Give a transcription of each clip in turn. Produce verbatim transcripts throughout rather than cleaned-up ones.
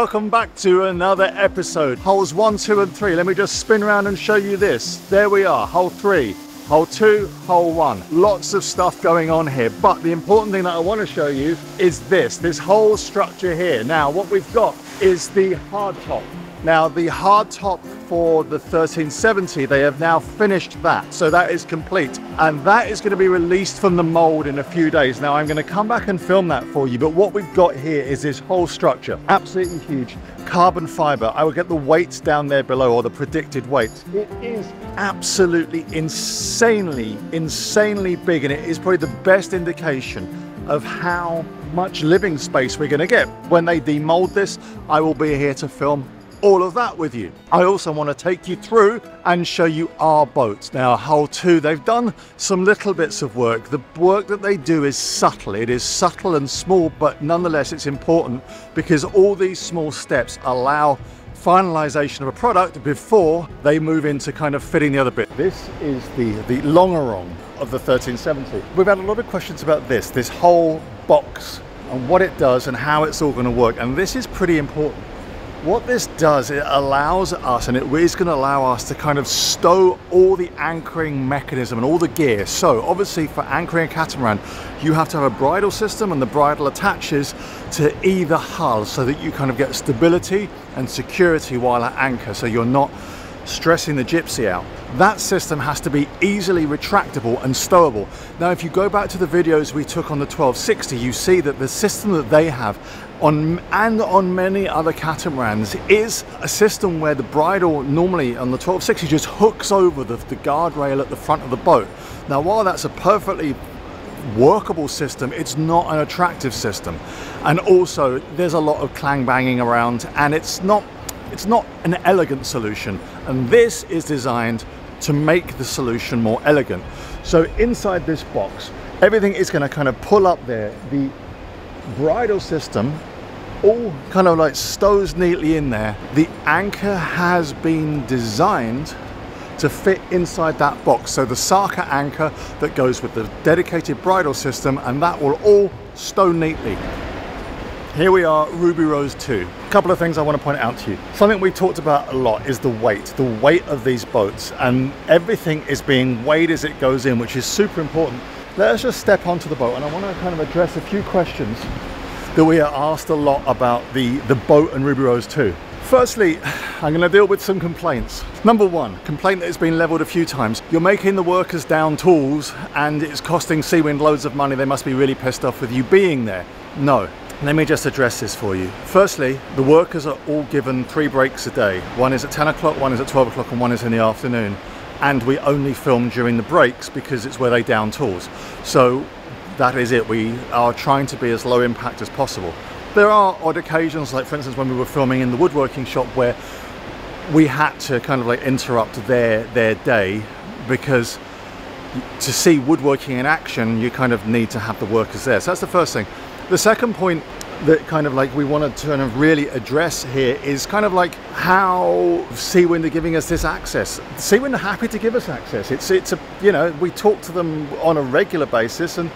Welcome back to another episode. Holes one, two and three. Let me just spin around and show you this. There we are, hole three, hole two, hole one. Lots of stuff going on here, but the important thing that I want to show you is this, this whole structure here. Now what we've got is the hard top. Now the hard top for the thirteen seventy, they have now finished that, so that is complete, and that is going to be released from the mold in a few days. Now I'm going to come back and film that for you, but what we've got here is this whole structure, absolutely huge, carbon fiber. I will get the weights down there below, or the predicted weight. It is absolutely insanely, insanely big, and it is probably the best indication of how much living space we're going to get. When they demold this, I will be here to film all of that with you. I also want to take you through and show you our boats. Now hole two, they've done some little bits of work. The work that they do is subtle. It is subtle and small, but nonetheless it's important, because all these small steps allow finalization of a product before they move into kind of fitting the other bit. This is the, the longerong of the thirteen seventy. We've had a lot of questions about this, this whole box and what it does and how it's all going to work, and this is pretty important. What this does, it allows us, and it is going to allow us to kind of stow all the anchoring mechanism and all the gear. So obviously for anchoring a catamaran, you have to have a bridle system, and the bridle attaches to either hull so that you kind of get stability and security while at anchor, so you're not stressing the gypsy out. That system has to be easily retractable and stowable. Now if you go back to the videos we took on the twelve sixty, you see that the system that they have on and on many other catamarans is a system where the bridle normally on the twelve sixty just hooks over the, the guardrail at the front of the boat. Now while that's a perfectly workable system, it's not an attractive system, and also there's a lot of clang banging around, and it's not It's not an elegant solution, and this is designed to make the solution more elegant. So inside this box, everything is going to kind of pull up there. The bridle system all kind of like stows neatly in there. The anchor has been designed to fit inside that box. So the Sarka anchor that goes with the dedicated bridle system, and that will all stow neatly. Here we are, Ruby Rose two. A couple of things I want to point out to you. Something we talked about a lot is the weight, the weight of these boats, and everything is being weighed as it goes in, which is super important. Let us just step onto the boat, and I want to kind of address a few questions that we are asked a lot about the, the boat and Ruby Rose two. Firstly, I'm going to deal with some complaints. Number one, complaint that has been leveled a few times. You're making the workers down tools, and it's costing Seawind loads of money. They must be really pissed off with you being there. No. Let me just address this for you. Firstly, the workers are all given three breaks a day. One is at ten o'clock, one is at twelve o'clock, and one is in the afternoon. And we only film during the breaks because it's where they down tools. So that is it. We are trying to be as low impact as possible. There are odd occasions, like for instance, when we were filming in the woodworking shop, where we had to kind of like interrupt their, their day, because to see woodworking in action, you kind of need to have the workers there. So that's the first thing. The second point that kind of like we want to kind of really address here is kind of like how Seawind are giving us this access. Seawind are happy to give us access. It's, it's a, you know, we talk to them on a regular basis, and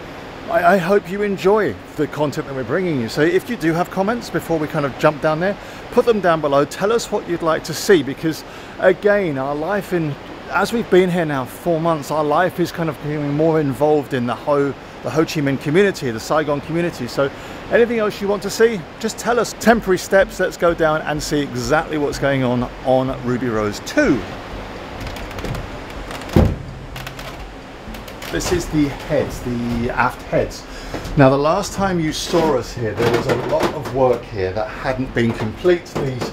I, I hope you enjoy the content that we're bringing you. So if you do have comments before we kind of jump down there, put them down below. Tell us what you'd like to see, because again, our life in, as we've been here now four months, our life is kind of getting more involved in the whole the Ho Chi Minh community, the Saigon community. So anything else you want to see, just tell us. Temporary steps, let's go down and see exactly what's going on on Ruby Rose two. This is the heads, the aft heads. Now the last time you saw us here, there was a lot of work here that hadn't been complete. These,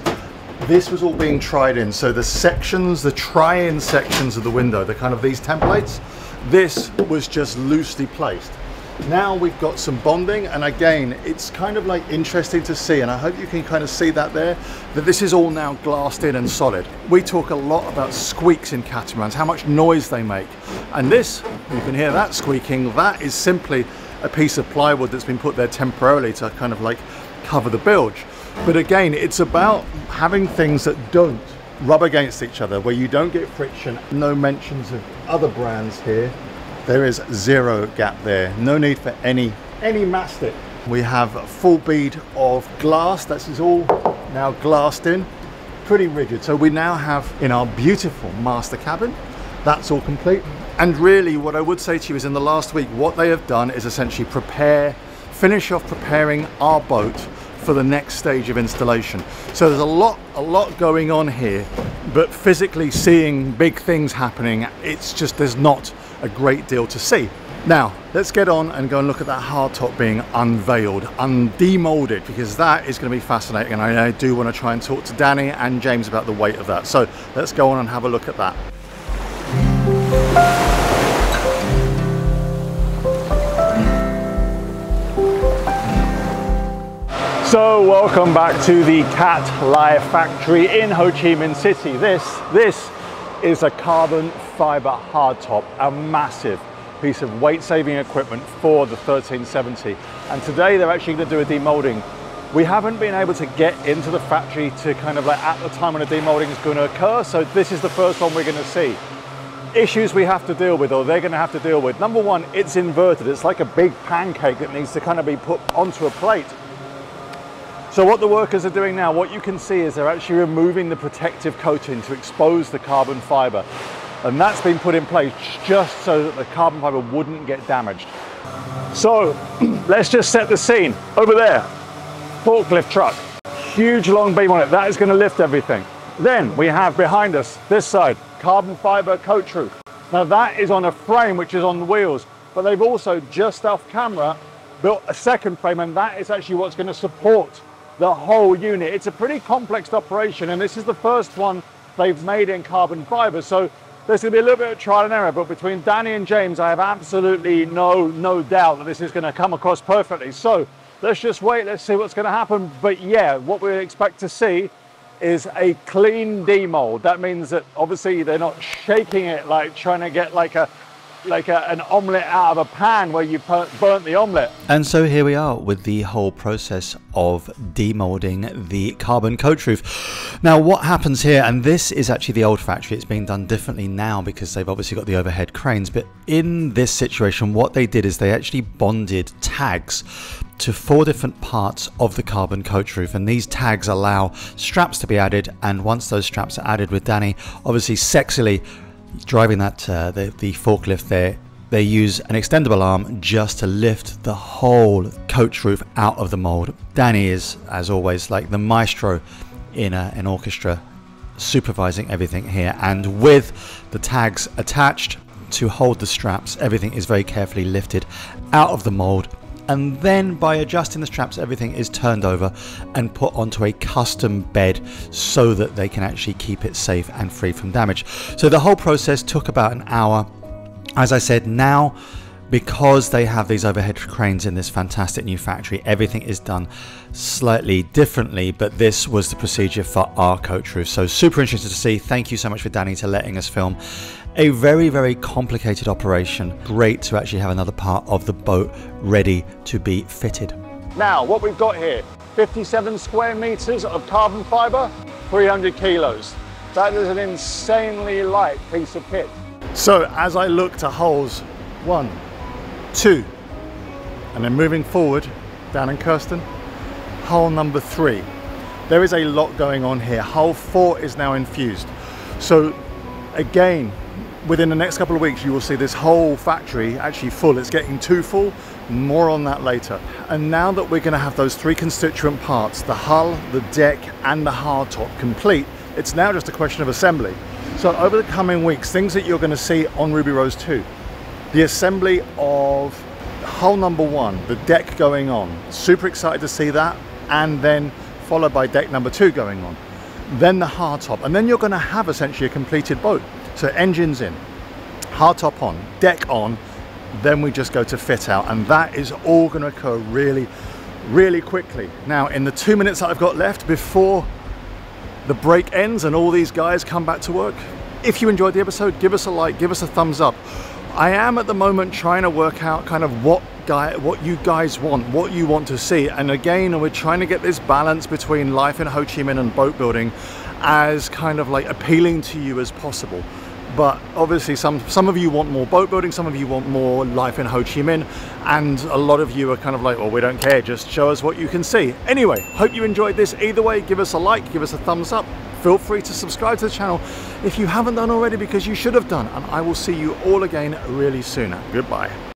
this was all being tried in. So the sections, the try-in sections of the window, the kind of these templates, this was just loosely placed. Now we've got some bonding, and again it's kind of like interesting to see, and I hope you can kind of see that there, that this is all now glassed in and solid. We talk a lot about squeaks in catamarans, how much noise they make, and this, you can hear that squeaking, that is simply a piece of plywood that's been put there temporarily to kind of like cover the bilge. But again, it's about having things that don't rub against each other, where you don't get friction. No mentions of other brands here. There is zero gap there. No need for any any mastic. We have a full bead of glass. This is all now glassed in, pretty rigid. So we now have in our beautiful master cabin, that's all complete. And really what I would say to you is in the last week, what they have done is essentially prepare, finish off preparing our boat for the next stage of installation. So there's a lot, a lot going on here, but physically seeing big things happening, it's just, there's not a great deal to see. Now, let's get on and go and look at that hardtop being unveiled, undemolded, because that is going to be fascinating. And I do want to try and talk to Danny and James about the weight of that. So let's go on and have a look at that. So welcome back to the Cat Lai factory in Ho Chi Minh City. This, this is a carbon fiber hardtop, a massive piece of weight saving equipment for the thirteen seventy. And today they're actually going to do a demolding. We haven't been able to get into the factory to kind of like at the time when a demolding is going to occur. So this is the first one we're going to see. Issues we have to deal with, or they're going to have to deal with. Number one, it's inverted. It's like a big pancake that needs to kind of be put onto a plate. So what the workers are doing now, what you can see is they're actually removing the protective coating to expose the carbon fiber. And that's been put in place just so that the carbon fiber wouldn't get damaged. So let's just set the scene. Over there, forklift truck, huge long beam on it. That is going to lift everything. Then we have behind us, this side, carbon fiber coach roof. Now that is on a frame which is on wheels, but they've also just off camera built a second frame, and that is actually what's going to support the whole unit. It's a pretty complex operation, and this is the first one they've made in carbon fiber. So there's going to be a little bit of trial and error, but between Danny and James, I have absolutely no, no doubt that this is going to come across perfectly. So let's just wait, let's see what's going to happen. But yeah, what we expect to see is a clean demold. That means that obviously they're not shaking it like trying to get like a like a, an omelette out of a pan where you burnt the omelette. And so here we are with the whole process of demolding the carbon coach roof. Now what happens here, and this is actually the old factory, it's being done differently now because they've obviously got the overhead cranes, but in this situation what they did is they actually bonded tags to four different parts of the carbon coach roof, and these tags allow straps to be added, and once those straps are added, with Danny obviously sexily driving that uh, the, the forklift there, they use an extendable arm just to lift the whole coach roof out of the mold. Danny is, as always, like the maestro in a, an orchestra, supervising everything here, and with the tags attached to hold the straps, everything is very carefully lifted out of the mold, and then by adjusting the straps, everything is turned over and put onto a custom bed so that they can actually keep it safe and free from damage. So the whole process took about an hour. As I said, now, because they have these overhead cranes in this fantastic new factory, everything is done slightly differently, but this was the procedure for our coach roof. So super interested to see. Thank you so much for Danny for letting us film. A very, very complicated operation. Great to actually have another part of the boat ready to be fitted. Now, what we've got here, fifty-seven square meters of carbon fiber, three hundred kilos. That is an insanely light piece of kit. So as I look to holes one, two, and then moving forward, Dan and Kirsten, hole number three. There is a lot going on here. Hole four is now infused. So again, within the next couple of weeks, you will see this whole factory actually full. It's getting too full, more on that later. And now that we're going to have those three constituent parts, the hull, the deck, and the hardtop complete, it's now just a question of assembly. So over the coming weeks, things that you're going to see on Ruby Rose two, the assembly of hull number one, the deck going on, super excited to see that, and then followed by deck number two going on, then the hardtop, and then you're going to have essentially a completed boat. So engines in, hardtop on, deck on, then we just go to fit out, and that is all going to occur really, really quickly. Now, in the two minutes that I've got left before the break ends and all these guys come back to work, if you enjoyed the episode, give us a like, give us a thumbs up. I am at the moment trying to work out kind of what guy, what you guys want, what you want to see, and again, we're trying to get this balance between life in Ho Chi Minh and boat building as kind of like appealing to you as possible. But obviously some, some of you want more boat building, some of you want more life in Ho Chi Minh, and a lot of you are kind of like, well, we don't care, just show us what you can see. Anyway, hope you enjoyed this. Either way, give us a like, give us a thumbs up. Feel free to subscribe to the channel if you haven't done already, because you should have done. And I will see you all again really soon. Goodbye.